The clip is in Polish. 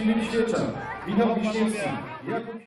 Chwilym Świeczem, Michał Wiśniewski, Jakub...